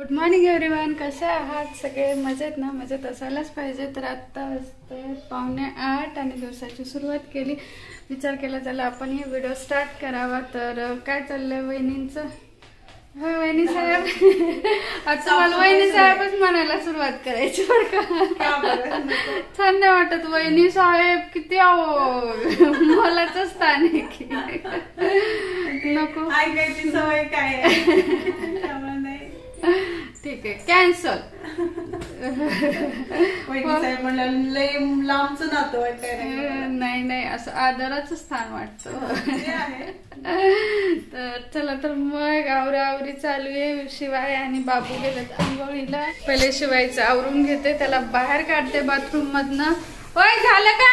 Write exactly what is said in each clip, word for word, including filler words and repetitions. Good morning everyone. कसे आहात सगळे? मजेत ना? मजेत असायलाच पाहिजे. तर आत्ता असते पावणे आठ आणि दिवसाची सुरुवात केली. विचार केला चला आपण हे व्हिडिओ स्टार्ट करावा. तर काय चाललंय वहिनींचं? होय वहिनी साहेब, आता मला वहिनी साहेबच म्हणायला सुरुवात करायची बरं का. छान नाही वाटत वहिनी साहेब? किती आहो मलाच स्थान आहे की नको ऐकायची सवय काय. ठीक आहे, कॅन्सल. नाही नाही, असं आदराचं स्थान वाटतं. तर चला, तर मग आवरा आवरी चालू आहे. शिवाय आणि बाबू गेलेत आंघोळीला. पहिले शिवायचं आवरून घेते, त्याला बाहेर काढते बाथरूम मधनं. होय झालं का?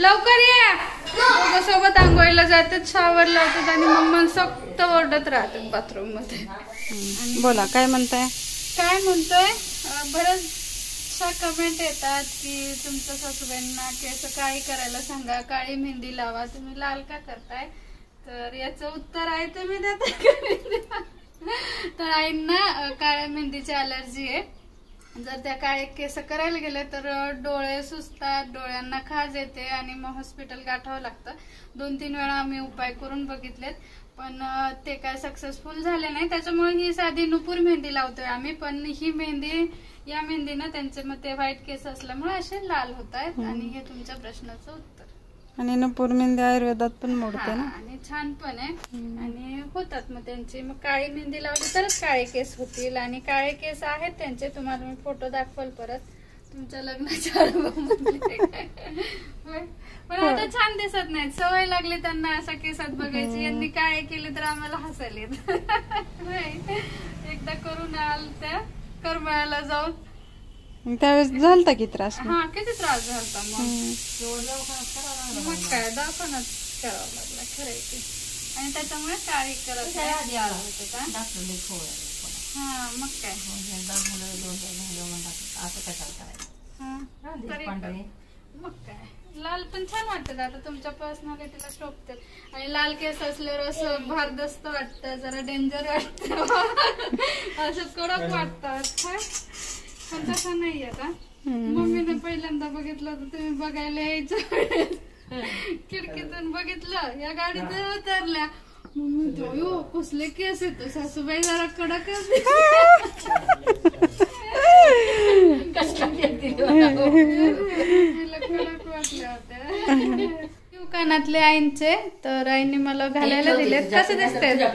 लवकर ये. सोबत आंघोळीला जातात, शावर लावतात आणि मम्मा सक्त ओरडत राहतात बाथरूम मध्ये. बोला काय म्हणताय? काय म्हणतोय? बऱ्याचशा कमेंट येतात की तुमच्या सासूबाईंना केस काळी करायला सांगा, काळी मेहंदी लावा, तुम्ही लाल का करताय? तर याचं उत्तर आहे तुम्ही देता. तर आईंना काळ्या मेहंदीची अलर्जी आहे. जर त्या काळे केस करायला गेले तर डोळे सुजतात, डोळ्यांना खाज येते आणि मग हॉस्पिटल गाठावं लागतं. दोन तीन वेळा आम्ही उपाय करून बघितलेत पण ते काय सक्सेसफुल झाले नाही. त्याच्यामुळे ही साधी नुपूर मेहंदी लावतोय आम्ही. पण ही मेहंदी, या मेहंदीनं त्यांचे मग ते व्हाईट केस असल्यामुळे असे लाल होत आहेत. आणि हे तुमच्या प्रश्नाचं उत्तर. आणि नुपूर मेहंदी आयुर्वेदात पण मोडते ना, आणि छान पण आहे आणि होतात मग त्यांची. मग काळी मेहंदी लावली तरच काळे केस होतील. आणि काळे केस आहेत त्यांचे, तुम्हाला मी फोटो दाखवल परत तुमच्या लग्नाच्या अल्बममध्ये. पण आता छान दिसत नाहीत, सवय लागली त्यांना असा केसात बघायची. यांनी काळे केले तर आम्हाला हसायला येत. एकदा करून आल त्या करमळ्याला जाऊन, त्यावेळेस झालता की त्रास. हा किती त्रास झालता. मग मग काय दाखवणच करावा लागला खरायची. आणि त्याच्यामुळे काळी करत आधी आळा होते का दाखवले खोळ. हा मग काय झालं. मग काय लाल पण छान वाटत. आता तुमच्या पर्सनॅलिटीला शोभते. आणि लाल केस असल्यावर असं भारदस्त वाटत, जरा डेंजर वाटत, असं कडक वाटत. पण तसं नाही आता. मम्मीने पहिल्यांदा बघितलं होतं तुम्ही बघायला यायचं, खिडकीतून बघितलं, या गाडीत उतरल्या. मम्मी देऊ कसले केस येतो सासूबाई जरा कडक. तिला कडक वाटल्या होत्या कानातले आईंचे. तर आईने मला घालायला दिलेत. कसे दिसतात?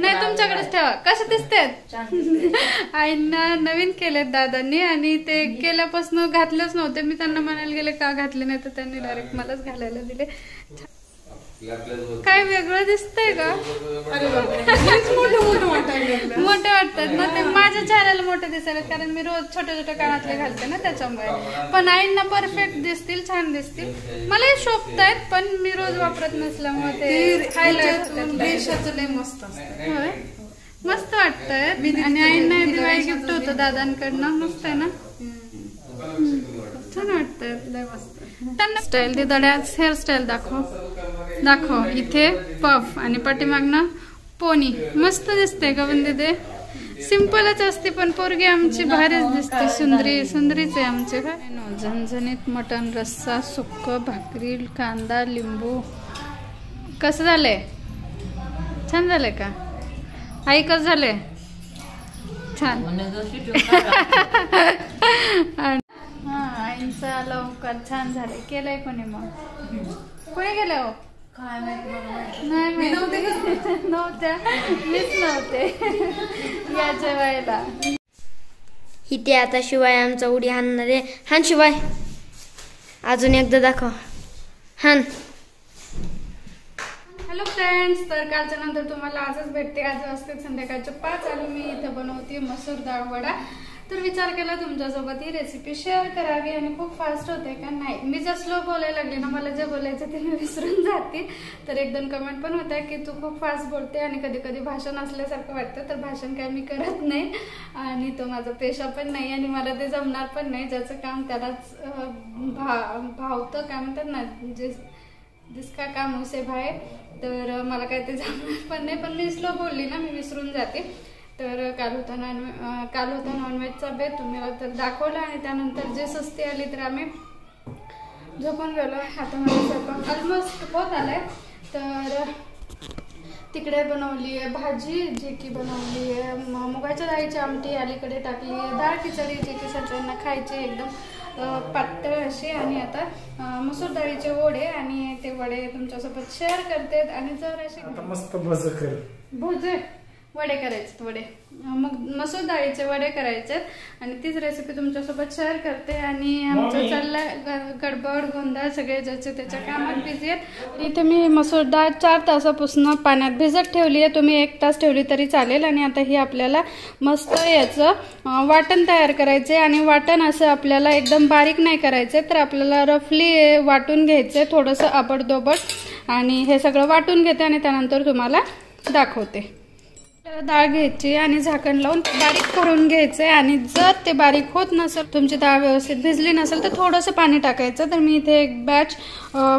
नाही तुमच्याकडेच ठेवा. कसे दिसतात? आईंना नवीन केलेत दादांनी आणि ते केल्यापासून घातलेच नव्हते. मी त्यांना म्हणायला गेले का घातले नाही, तर त्यांनी डायरेक्ट मलाच घालायला दिले. काय वेगळं दिसतंय का? मोठे वाटतात ना ते. माझ्या चेहऱ्याला मोठे दिसायला, कारण मी रोज छोटे छोटे कानातले घालते ना त्याच्यामुळे. पण आईंना परफेक्ट दिसतील, छान दिसतील. मला शोभत आहेत पण मी रोज वापरत नसल्यामुळे ते हायलाइट मस्त मस्त वाटतंय. आणि आईंना दिवाळी गिफ्ट होतं दादांकडनं. मस्त आहे ना, छान वाटतंय मस्त. त्यांना स्टाईल दे दड्याच. हेअरस्टाईल दाखव दाखव. इथे पफ आणि पाठीमागणं पोनी. मस्त दिसते का पण दिदे? सिंपलच असते पण पोरगी आमची भारीच दिसते. सुंदरी सुंदरीच आहे आमचे. झणझणीत मटण रस्सा, सुक्क, भाकरी, कांदा, लिंबू. कसं झालंय? छान झालंय का आई? कसं झालंय? छान. आईंचा लवकर छान झाले. केलंय कोणी? मग कोणी केलंय? हो काय नाही मी नव्हत्या, मीच नव्हते या जेवायला. इथे आता शिवाय आमचा उडी हाणणार आहे. हान शिवाय, अजून एकदा दाखव हान. हॅलो फ्रेंड्स, तर कालच्या नंतर तुम्हाला आजच भेटते. आज असते संध्याकाळच्या पाच आणि मी इथं बनवते मसूर डाळ वडा. तर विचार केला तुमच्यासोबत ही रेसिपी शेअर करावी. आणि खूप फास्ट होते का नाही? मी जर स्लो बोलायला लागले ना, मला जे बोलायचं ते मी विसरून जाते. तर एक दोन कमेंट पण होत्या की तू खूप फास्ट बोलते आणि कधी कधी भाषण असल्यासारखं वाटतं. तर भाषण काय मी करत नाही आणि तो माझा पेशा पण नाही आणि मला ते जमणार पण नाही. ज्याचं काम त्यालाच भा भावतं काय म्हणतात ना, जे जिसका काम उसे भाय. तर मला काय ते जमणार पण नाही. पण मी स्लो बोलली ना, मी विसरून जाते. तर काल होता काल होता नॉनव्हेजचा बेत तुम्हाला तर दाखवला आणि त्यानंतर जे सुस्ती आली तर आम्ही झोपून गेलो। आता माझा स्वयंपाक ऑलमोस्ट होत आलाय। तर तिकडे बनवली आहे भाजी जी की बनवली आहे मुगाच्या डाळीची आमटी, अलीकडे टाकली आहे डाळ खिचडी जी की सगळ्यांना खायची एकदम पातळ अशी, आणि आता मसूर डाळीचे वडे आणि ते वडे तुमच्यासोबत शेअर करते। आणि जर अशी मस्त भजे कर भजे वडे करायचे वडे मग मसूर डाळीचे वडे करायचे आणि तीच रेसिपी तुमच्यासोबत शेअर करते। आणि आमचं चाललं गडबड गोंधळ सगळे ज्याचे त्याच्या कामात बिझी आहेत। इथे मी मसूर डाळ चार तासापासून पाण्यात भिजत ठेवली आहे, तुम्ही एक तास ठेवली तरी चालेल। आणि आता ही आपल्याला मस्त याचं वाटण तयार करायचे आणि वाटण असं आपल्याला एकदम बारीक नाही करायचे, तर आपल्याला रफली वाटून घ्यायचे थोडंसं आबडदोबड। आणि हे सगळं वाटून घेते आणि त्यानंतर तुम्हाला दाखवते। डाळ घ्यायची आणि झाकण लावून बारीक करून घ्यायचे आणि जर ते बारीक होत नसेल, तुमची डाळ व्यवस्थित भिजली नसेल तर थोडंसं पाणी टाकायचं। तर मी इथे एक बॅच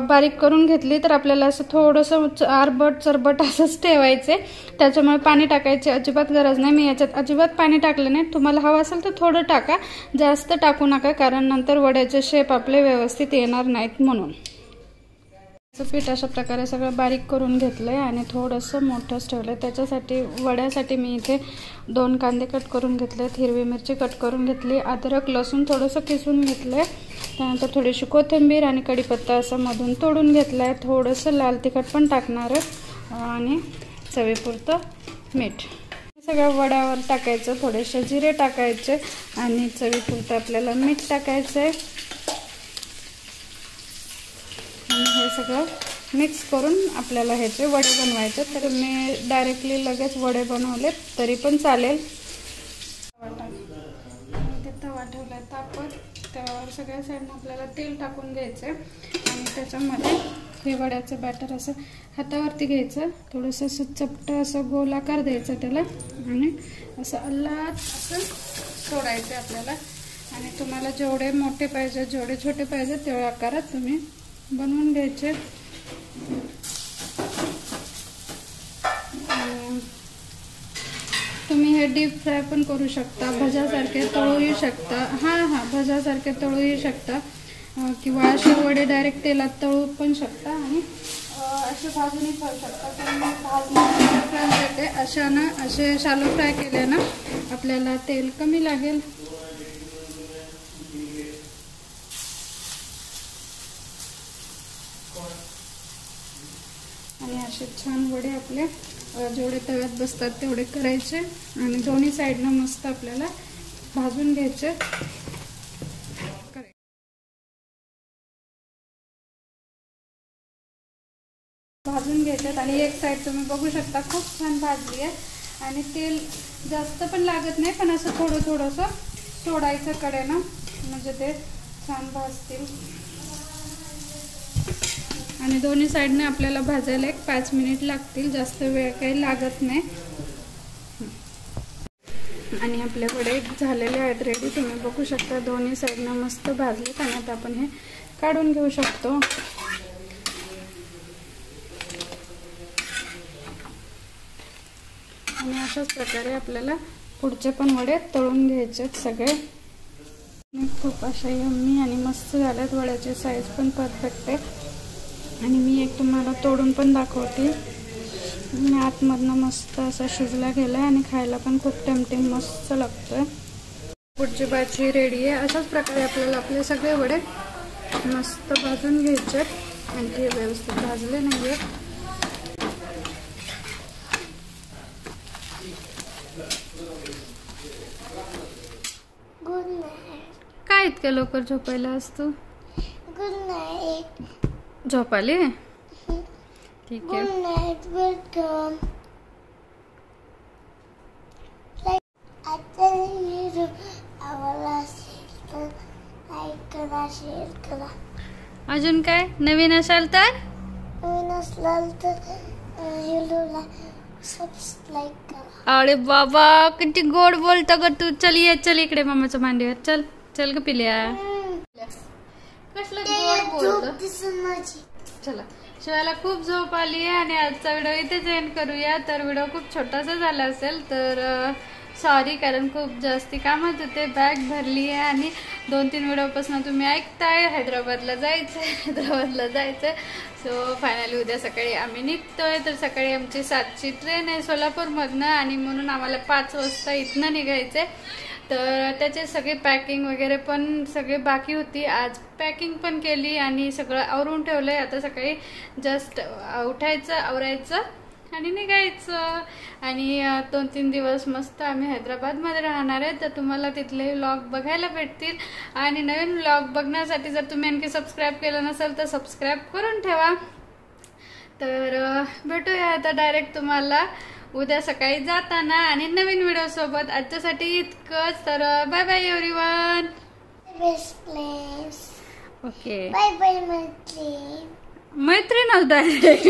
बारीक करून घेतली, तर आपल्याला असं थोडंसं आरबट चरबट असंच ठेवायचे, त्याच्यामुळे पाणी टाकायची अजिबात गरज नाही। मी याच्यात अजिबात पाणी टाकलं नाही, तुम्हाला हवं असेल तर थोडं टाका, जास्त टाकू नका, कारण नंतर वड्याचे शेप आपले व्यवस्थित येणार नाहीत म्हणून। पीठ अशा प्रकारे सगळं बारीक करून घेतलं आहे आणि थोडंसं मोठंच ठेवलं आहे। त्याच्यासाठी वड्यासाठी मी इथे दोन कांदे कट करून घेतले, हिरवी मिरची कट करून घेतली, अद्रक लसूण थोडंसं किसून घेतलं आहे, त्यानंतर थोडीशी कोथिंबीर आणि कढीपत्ता असं मधून तोडून घेतला आहे, थोडंसं लाल तिखट पण टाकणार आहे आणि चवीपुरतं मीठ सगळ्या वड्यावर टाकायचं, थोडेसे जिरे टाकायचे आणि चवीपुरतं आपल्याला मीठ टाकायचं आहे। सगळं मिक्स करून आपल्याला ह्याचे वडे बनवायचे, तर मी डायरेक्टली लगेच वडे बनवले तरी पण चालेल। तवा ठेवला आहे तापत, तव्यावर सगळ्या साईडनं आपल्याला तेल टाकून घ्यायचं आणि त्याच्यामध्ये हे वड्याचं बॅटर असं हातावरती घ्यायचं, थोडंसं असं चपटं असं गोल आकार द्यायचं त्याला आणि असं अल्लाद असं सोडायचं आपल्याला। आणि तुम्हाला जेवढे मोठे पाहिजे जेवढे छोटे पाहिजे तेवढ्या आकारात तुम्ही बनवून घ्यायचे। तुम्ही हे डीप फ्राय पण करू शकता, भजासारखे तळूही शकता, हां हां भजासारखे तळूही शकता किंवा असे वडे डायरेक्ट तेलात तळू पण शकता आणि असे भाजूनही खाऊ शकता। तुम्ही भाजून फ्राय करते अशानं असे शालो फ्राय केले ना आपल्याला तेल कमी लागेल। आणि असे छान वडे आपले जेवढे तव्यात बसतात तेवढे करायचे आणि दोन्ही साईडनं मस्त आपल्याला भाजून घ्यायचे। भाजून घ्यायच्यात आणि एक साईड तुम्ही बघू शकता खूप छान भाजली आहे आणि तेल जास्त पण लागत नाही, पण असं थोडं थोडंसं सोडायचं कडेनं म्हणजे ते छान भाजतील। आणि दोन्ही साईडने आपल्याला भाजायला एक पाच मिनिट लागतील, जास्त वेळ काही लागत नाही। आणि आपल्याकडे झालेले आहेत रेडी, तुम्ही बघू शकता दोन्ही साईडने मस्त भाजलेत आणि आता आपण हे काढून घेऊ शकतो। आणि अशाच प्रकारे आपल्याला पुढचे पण वडे तळून घ्यायचेत सगळे। खूप अशा यम्मी आणि मस्त झाल्यात, वड्याची साईज पण परफेक्ट आहे आणि मी एक तुम्हाला तोडून पण दाखवते। मी आतमधनं मस्त असा शिजला गेला आहे आणि खायला पण खूप टेमटेम मस्त लागतोय। पुढची बॅच ही रेडी आहे। अशाच प्रकारे आपल्याला आपले सगळे वडे मस्त भाजून घ्यायचे आहेत आणि ते व्यवस्थित भाजले नाही आहेत। काय इतक्या लवकर झोपायला असतो, झोप आली? ठीक आहे, अजून काय नवीन असाल तर नवीन असाल तर सबस्क्राइब करा। अरे बाबा किती गोड बोलता ग तू, चल ये चल इकडे मामाच्या मांडीवर चल चल ग पिल्या, कसलं गोड बोलतो। चला शिवायला खूप झोप आली आहे आणि आजचा व्हिडिओ इथेच एंड करूया। तर व्हिडिओ खूप छोटासा झाला असेल तर सॉरी, कारण खूप जास्ती कामात होते, बॅग भरली आहे आणि दोन तीन व्हिडिओपासून तुम्ही ऐकताय हैदराबादला जायचं हैदराबादला जायचं सो फायनली उद्या सकाळी आम्ही निघतोय। तर सकाळी आमची सातची ट्रेन आहे सोलापूरमधनं आणि म्हणून आम्हाला पाच वाजता इथनं निघायचं आहे। तर त्याचे सगळे पॅकिंग वगैरे पण सगळे बाकी होती, आज पॅकिंग पण केली आणि सगळं आवरून ठेवलंय। आता सकाळी जस्ट उठायचं, आवरायचं आणि निघायचं। आणि दोन तीन दिवस मस्त आम्ही हैदराबादमध्ये राहणार आहे, तर तुम्हाला तिथले व्लॉग बघायला भेटतील। आणि नवीन व्लॉग बघण्यासाठी जर तुम्ही आणखी सबस्क्राईब केलं नसेल तर सबस्क्राईब करून ठेवा। तर भेटूया आता डायरेक्ट तुम्हाला उद्या सकाळी जाताना आणि नवीन व्हिडिओ सोबत। आजच्यासाठी इतकंच, तर bye bye everyone, okay bye bye मैत्रीण मैत्रीण डायरेक्ट।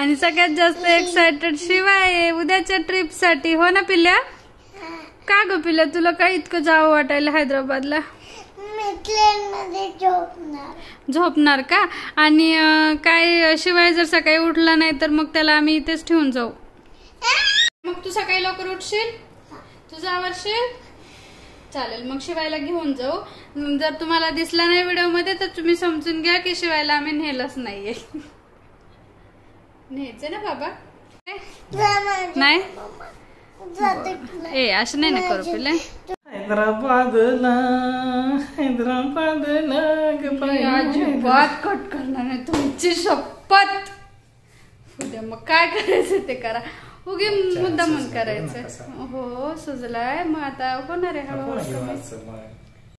आणि सगळ्यात जास्त एक्साइटेड शिवाय उद्याच्या ट्रिप साठी, हो ना पिल्ल्या? का ग पिल्ल्या, तुला काय इतकं जावं वाटायला हैदराबादला? झोपणार का? आणि काय शिवाय जर सकाळी उठला नाही तर मग त्याला आम्ही इथेच ठेवून जाऊ। मग तू सकाळी लवकर उठशील, तुझं आवरशील, चालेल मग शिवायला घेऊन जाऊ। जर तुम्हाला दिसला नाही व्हिडिओ मध्ये तर तुम्ही समजून घ्या की शिवायला आम्ही नेलच नाहीये। न्यायचं ना बाबा? नाही ए असं नाही ना करू पिल्ले। हैदराबादला हैदराबादला बात कट करणार नाही, तुमची शपथ। उद्या मग काय करायचं ते करा, उगी मुद्दा मन करायचं हो सुजलाय। मग आता होणार आहे हळूहळू।